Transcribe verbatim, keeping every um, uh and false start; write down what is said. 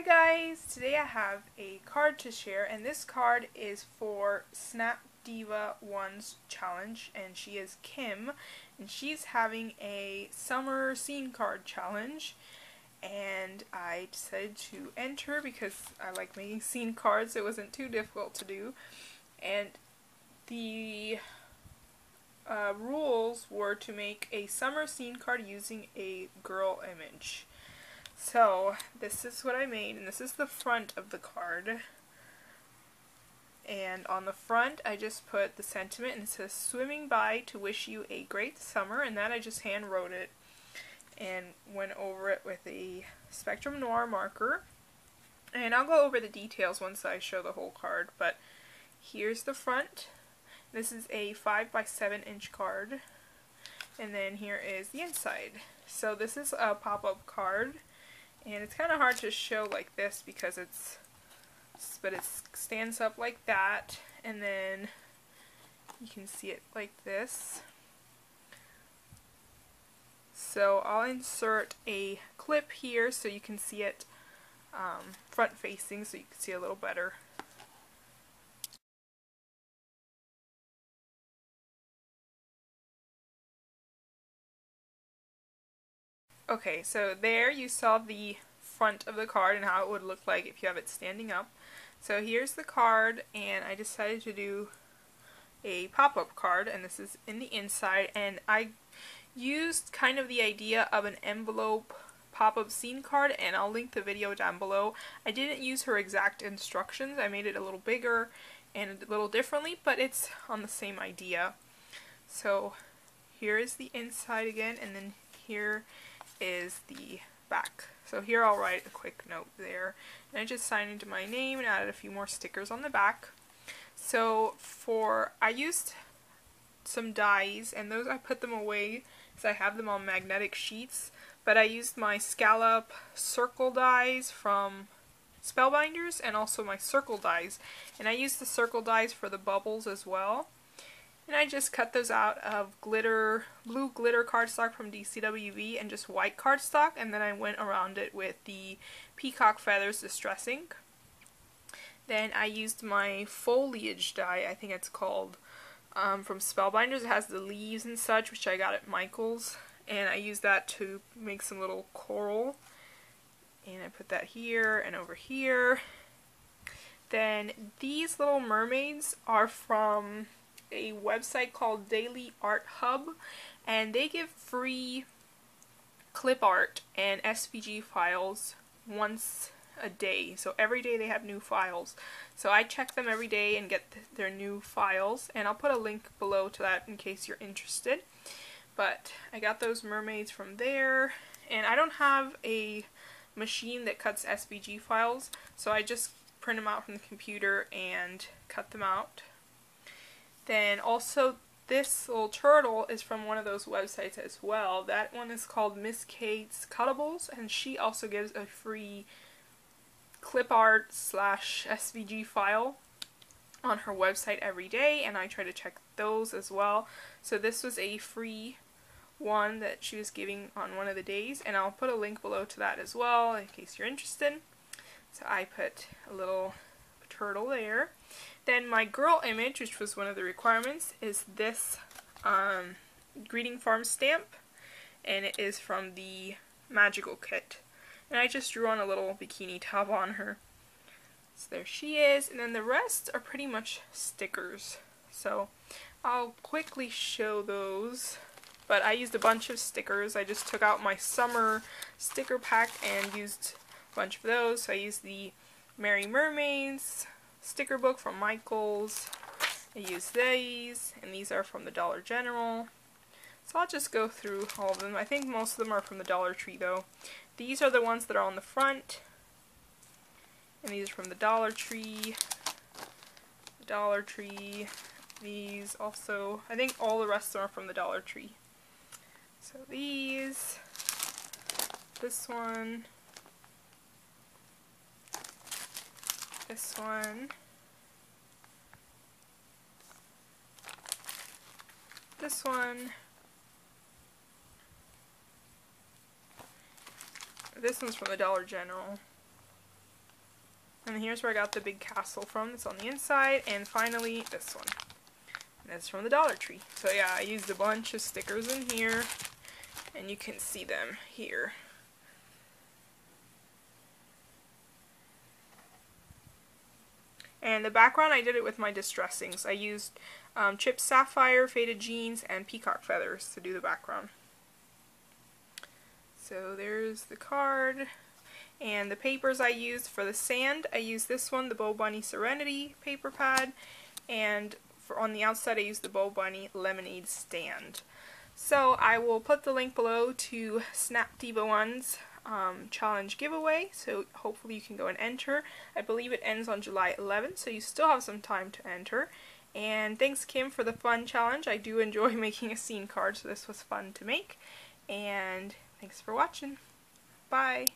Hi guys! Today I have a card to share, and this card is for Snapdiva one's challenge, and she is Kim, and she's having a summer scene card challenge, and I decided to enter because I like making scene cards, so it wasn't too difficult to do, and the uh, rules were to make a summer scene card using a girl image. So, this is what I made, and this is the front of the card. And on the front, I just put the sentiment, and it says, "Swimming by to wish you a great summer," and that I just hand wrote it and went over it with a Spectrum Noir marker. And I'll go over the details once I show the whole card, but here's the front. This is a five by seven inch card. And then here is the inside. So this is a pop-up card. And it's kind of hard to show like this because it's, but it stands up like that, and then you can see it like this. So I'll insert a clip here so you can see it um, front-facing, so you can see a little better. Okay, so there you saw the front of the card and how it would look like if you have it standing up. So here's the card, and I decided to do a pop-up card, and this is in the inside, and I used kind of the idea of an envelope pop-up scene card, and I'll link the video down below. I didn't use her exact instructions. I made it a little bigger and a little differently, but it's on the same idea. So here is the inside again, and then here is the back. So here I'll write a quick note there. And I just signed into my name and added a few more stickers on the back. So for, I used some dies, and those I put them away because I have them on magnetic sheets, but I used my scallop circle dies from Spellbinders and also my circle dies. And I used the circle dies for the bubbles as well. And I just cut those out of glitter, blue glitter cardstock from D C W V and just white cardstock, and then I went around it with the Peacock Feathers Distress Ink. Then I used my foliage dye, I think it's called, um, from Spellbinders. It has the leaves and such, which I got at Michael's, and I used that to make some little coral. And I put that here and over here. Then these little mermaids are from a website called Daily Art Hub, and they give free clip art and S V G files once a day. So every day they have new files. So I check them every day and get th their new files, and I'll put a link below to that in case you're interested. But I got those mermaids from there, and I don't have a machine that cuts S V G files, so I just print them out from the computer and cut them out. Then also this little turtle is from one of those websites as well. That one is called Miss Kate's Cuttables, and she also gives a free clip art slash S V G file on her website every day, and I try to check those as well. So this was a free one that she was giving on one of the days, and I'll put a link below to that as well in case you're interested. So I put a little turtle there. Then my girl image, which was one of the requirements, is this um, Greeting Farm stamp, and it is from the Magical Kit. And I just drew on a little bikini top on her. So there she is, and then the rest are pretty much stickers. So I'll quickly show those, but I used a bunch of stickers. I just took out my summer sticker pack and used a bunch of those. So I used the Mary Mermaids sticker book from Michael's. I use these, and these are from the Dollar General. So I'll just go through all of them. I think most of them are from the Dollar Tree though. These are the ones that are on the front, and these are from the Dollar Tree, the Dollar Tree, these also. I think all the rest are from the Dollar Tree. So these, this one, this one, this one, this one's from the Dollar General, And here's where I got the big castle from. It's on the inside. And finally, this one. And it's from the Dollar Tree. So yeah, I used a bunch of stickers in here. And you can see them here. And the background, I did it with my distress inks. I used um, Chipped Sapphire, Faded Jeans, and Peacock Feathers to do the background. So there's the card. And the papers I used for the sand, I used this one, the Bow Bunny Serenity Paper Pad. And for on the outside, I used the Bow Bunny Lemonade Stand. So I will put the link below to Snapdiva one's Um, challenge giveaway, so hopefully you can go and enter. I believe it ends on July eleventh, so you still have some time to enter. And thanks, Kim, for the fun challenge. I do enjoy making a scene card, so this was fun to make. And thanks for watching. Bye!